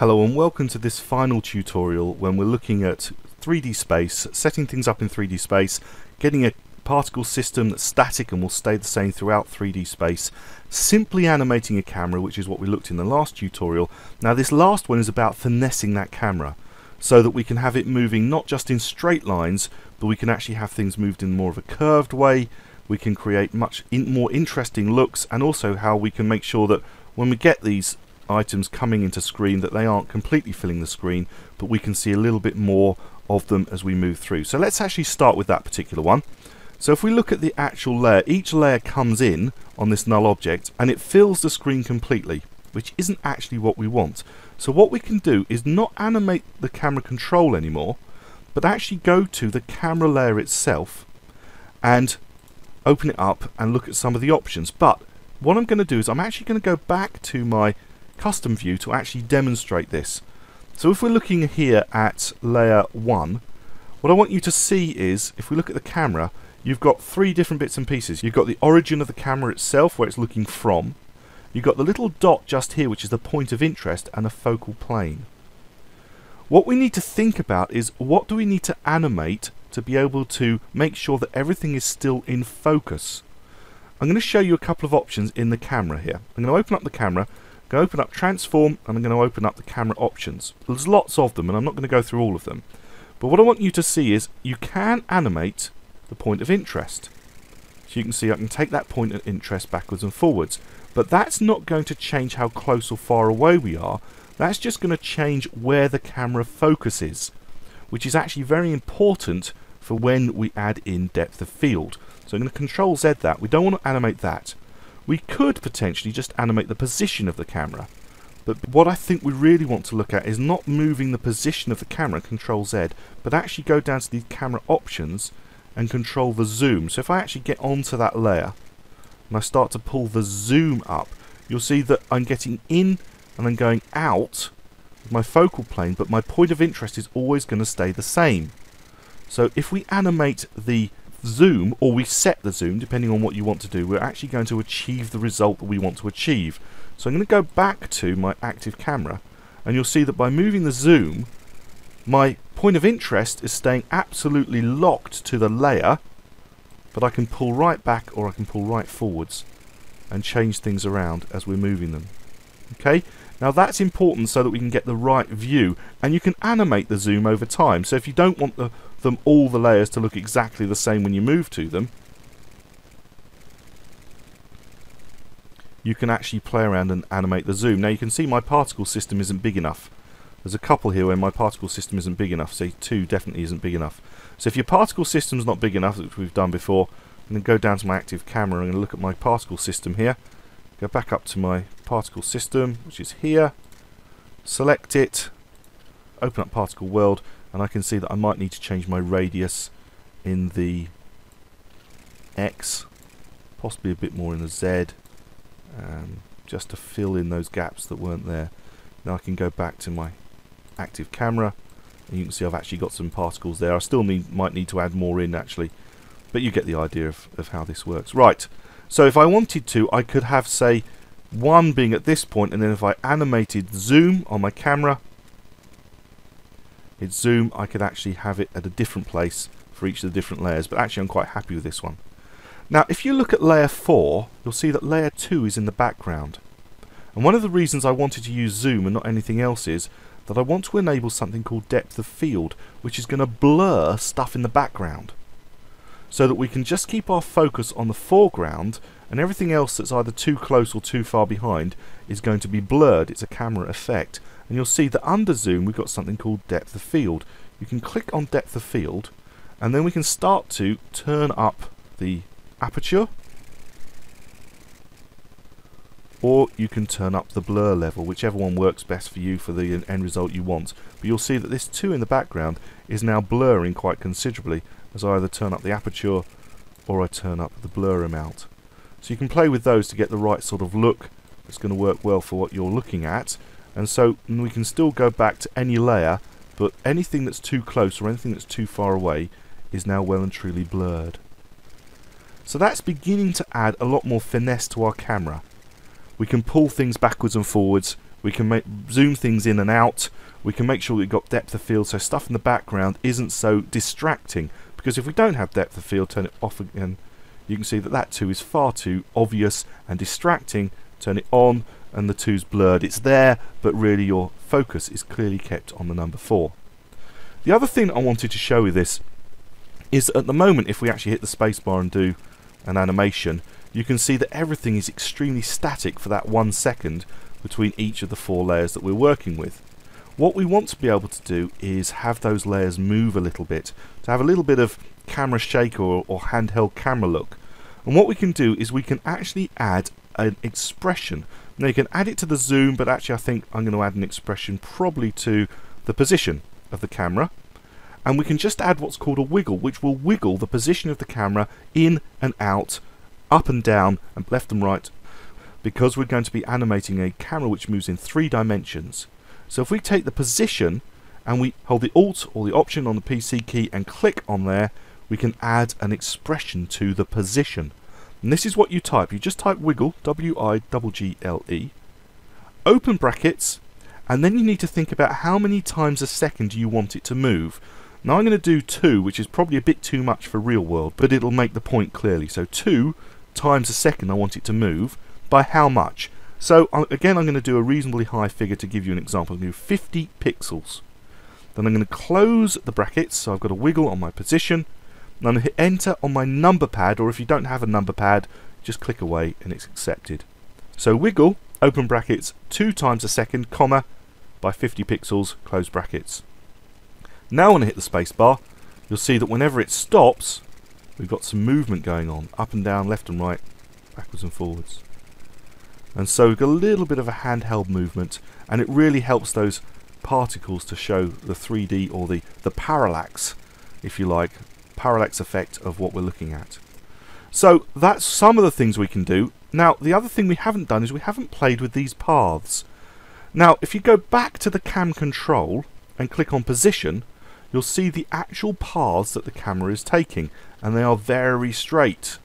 Hello and welcome to this final tutorial when we're looking at 3D space, setting things up in 3D space, getting a particle system that's static and will stay the same throughout 3D space, simply animating a camera, which is what we looked in the last tutorial. Now this last one is about finessing that camera so that we can have it moving not just in straight lines, but we can actually have things moved in more of a curved way. We can create much more interesting looks, and also how we can make sure that when we get these items coming into screen that they aren't completely filling the screen, but we can see a little bit more of them as we move through. So let's actually start with that particular one. So if we look at the actual layer, each layer comes in on this null object and it fills the screen completely, which isn't actually what we want. So what we can do is not animate the camera control anymore, but actually go to the camera layer itself and open it up and look at some of the options. But what I'm going to do is I'm actually going to go back to my custom view to actually demonstrate this. So if we're looking here at layer 1, what I want you to see is, if we look at the camera, you've got three different bits and pieces. You've got the origin of the camera itself, where it's looking from. You've got the little dot just here, which is the point of interest, and a focal plane. What we need to think about is, what do we need to animate to be able to make sure that everything is still in focus? I'm going to show you a couple of options in the camera here. I'm going to open up the camera, going to open up transform, and I'm going to open up the camera options. There's lots of them and I'm not going to go through all of them, but what I want you to see is you can animate the point of interest. So you can see I can take that point of interest backwards and forwards, but that's not going to change how close or far away we are. That's just going to change where the camera focuses, which is actually very important for when we add in depth of field. So I'm going to Control Z that. We don't want to animate that. We could potentially just animate the position of the camera, but what I think we really want to look at is not moving the position of the camera, Control Z, but actually go down to the camera options and control the zoom. So if I actually get onto that layer and I start to pull the zoom up, you'll see that I'm getting in and I'm going out with my focal plane, but my point of interest is always going to stay the same. So if we animate the zoom, or we set the zoom depending on what you want to do, we're actually going to achieve the result that we want to achieve. So I'm going to go back to my active camera and you'll see that by moving the zoom, my point of interest is staying absolutely locked to the layer, but I can pull right back or I can pull right forwards and change things around as we're moving them. Okay, now that's important so that we can get the right view, and you can animate the zoom over time. So if you don't want them all the layers to look exactly the same when you move to them, you can actually play around and animate the zoom. Now you can see my particle system isn't big enough. There's a couple here where my particle system isn't big enough. Say 2 definitely isn't big enough. So if your particle system's not big enough, which we've done before, I'm going to go down to my active camera and look at my particle system here. Go back up to my particle system, which is here, select it, open up particle world, and I can see that I might need to change my radius in the X, possibly a bit more in the Z, just to fill in those gaps that weren't there. Now I can go back to my active camera and you can see I've actually got some particles there. I still might need to add more in actually, but you get the idea of how this works. Right, so if I wanted to, I could have, say, one being at this point, and then if I animated zoom on my camera, it's zoom, I could actually have it at a different place for each of the different layers, but actually I'm quite happy with this one. Now if you look at layer 4, you'll see that layer 2 is in the background. And one of the reasons I wanted to use zoom and not anything else is that I want to enable something called depth of field, which is going to blur stuff in the background, so that we can just keep our focus on the foreground, and everything else that's either too close or too far behind is going to be blurred. It's a camera effect. And you'll see that under zoom we've got something called depth of field. You can click on depth of field and then we can start to turn up the aperture, or you can turn up the blur level, whichever one works best for you for the end result you want. But you'll see that this 2 in the background is now blurring quite considerably as I either turn up the aperture or I turn up the blur amount. So you can play with those to get the right sort of look that's going to work well for what you're looking at. And so we can still go back to any layer, but anything that's too close or anything that's too far away is now well and truly blurred. So that's beginning to add a lot more finesse to our camera. We can pull things backwards and forwards, we can zoom things in and out, we can make sure we've got depth of field so stuff in the background isn't so distracting, because if we don't have depth of field, turn it off again, you can see that that too is far too obvious and distracting. Turn it on and the two's blurred. It's there, but really your focus is clearly kept on the number 4. The other thing I wanted to show you this is at the moment, if we actually hit the spacebar and do an animation, you can see that everything is extremely static for that 1 second between each of the 4 layers that we're working with. What we want to be able to do is have those layers move a little bit, to have a little bit of camera shake or handheld camera look. And what we can do is we can actually add an expression. Now you can add it to the zoom, but actually I think I'm going to add an expression probably to the position of the camera. And we can just add what's called a wiggle, which will wiggle the position of the camera in and out, up and down, and left and right, because we're going to be animating a camera which moves in 3 dimensions. So if we take the position and we hold the Alt or the Option on the PC key and click on there, we can add an expression to the position. And this is what you type. You just type wiggle, W-I-G-G-L-E, open brackets, and then you need to think about how many times a second you want it to move. Now I'm going to do 2, which is probably a bit too much for real world, but it'll make the point clearly. So 2 times a second I want it to move. By how much? So again, I'm going to do a reasonably high figure to give you an example. I'm going to do 50 pixels. Then I'm going to close the brackets, so I've got a wiggle on my position. And I'm going to hit enter on my number pad, or if you don't have a number pad, just click away and it's accepted. So wiggle, open brackets, 2 times a second, comma, by 50 pixels, close brackets. Now when I hit the spacebar, you'll see that whenever it stops, we've got some movement going on, up and down, left and right, backwards and forwards. And so we've got a little bit of a handheld movement, and it really helps those particles to show the 3D, or the parallax, if you like, parallax effect of what we're looking at. So that's some of the things we can do. Now the other thing we haven't done is we haven't played with these paths. Now if you go back to the cam control and click on position, you'll see the actual paths that the camera is taking, and they are very straight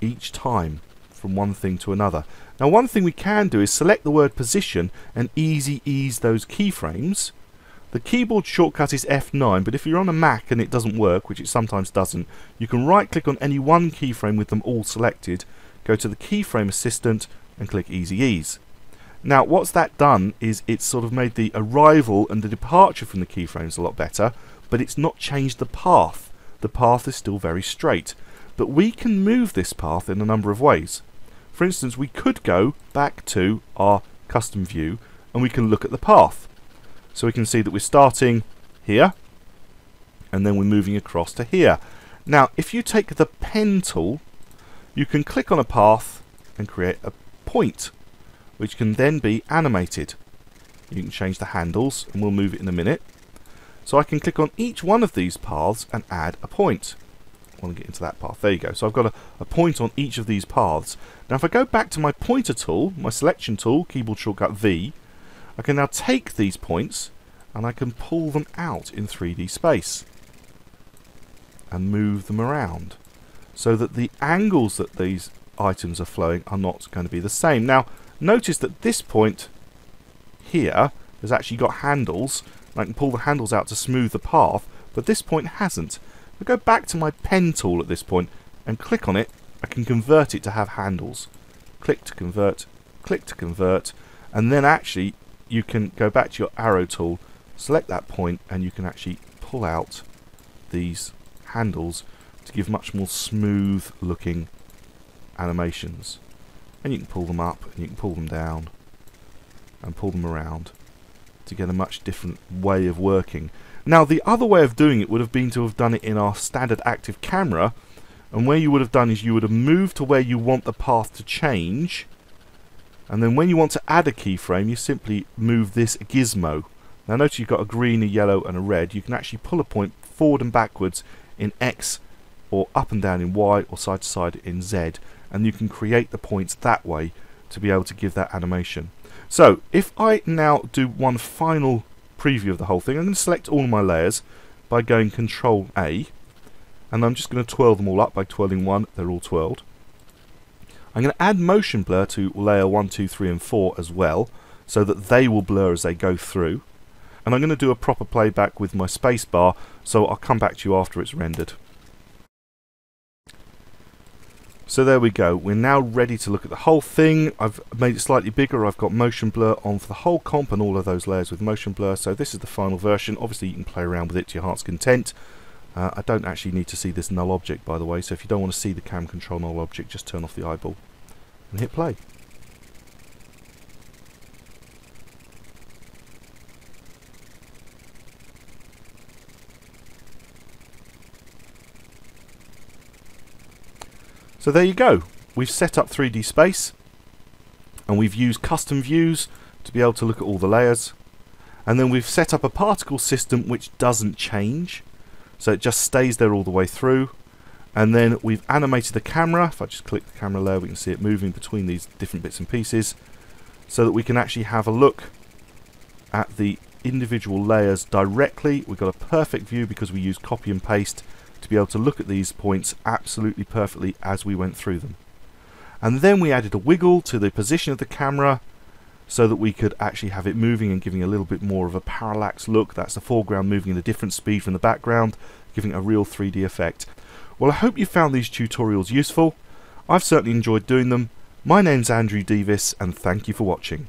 each time from one thing to another. Now one thing we can do is select the word position and easy ease those keyframes. The keyboard shortcut is F9, but if you're on a Mac and it doesn't work, which it sometimes doesn't, you can right click on any one keyframe with them all selected, go to the keyframe assistant and click easy ease. Now what's that done is it's sort of made the arrival and the departure from the keyframes a lot better, but it's not changed the path. The path is still very straight, but we can move this path in a number of ways. For instance, we could go back to our custom view and we can look at the path. So we can see that we're starting here and then we're moving across to here. Now if you take the pen tool, you can click on a path and create a point which can then be animated. You can change the handles and we'll move it in a minute. So I can click on each one of these paths and add a point. I want to get into that path. There you go. So I've got a point on each of these paths. Now if I go back to my pointer tool, my selection tool, keyboard shortcut V, I can now take these points and I can pull them out in 3D space and move them around so that the angles that these items are flowing are not going to be the same. Now notice that this point here has actually got handles, and I can pull the handles out to smooth the path, but this point hasn't. If I go back to my pen tool at this point and click on it, I can convert it to have handles. Click to convert, and then actually you can go back to your arrow tool, select that point, and you can actually pull out these handles to give much more smooth looking animations. And you can pull them up, and you can pull them down, and pull them around to get a much different way of working. Now the other way of doing it would have been to have done it in our standard active camera, and where you would have done is you would have moved to where you want the path to change, and then when you want to add a keyframe you simply move this gizmo. Now notice you've got a green, a yellow and a red. You can actually pull a point forward and backwards in X or up and down in Y, or side to side in Z, and you can create the points that way to be able to give that animation. So if I now do one final preview of the whole thing, I'm going to select all my layers by going Control A, and I'm just going to twirl them all up by twirling one. They're all twirled. I'm going to add motion blur to layer 1, 2, 3 and 4 as well, so that they will blur as they go through. And I'm going to do a proper playback with my spacebar, so I'll come back to you after it's rendered. So there we go, we're now ready to look at the whole thing. I've made it slightly bigger, I've got motion blur on for the whole comp and all of those layers with motion blur, so this is the final version. Obviously you can play around with it to your heart's content. I don't actually need to see this null object, by the way, so if you don't want to see the cam control null object, just turn off the eyeball and hit play. So there you go, we've set up 3D space and we've used custom views to be able to look at all the layers, and then we've set up a particle system which doesn't change. So it just stays there all the way through. And then we've animated the camera. If I just click the camera layer, we can see it moving between these different bits and pieces, so that we can actually have a look at the individual layers directly. We've got a perfect view because we use copy and paste to be able to look at these points absolutely perfectly as we went through them. And then we added a wiggle to the position of the camera, so that we could actually have it moving and giving a little bit more of a parallax look. That's the foreground moving at a different speed from the background, giving a real 3D effect. Well, I hope you found these tutorials useful. I've certainly enjoyed doing them. My name's Andrew Devis, and thank you for watching.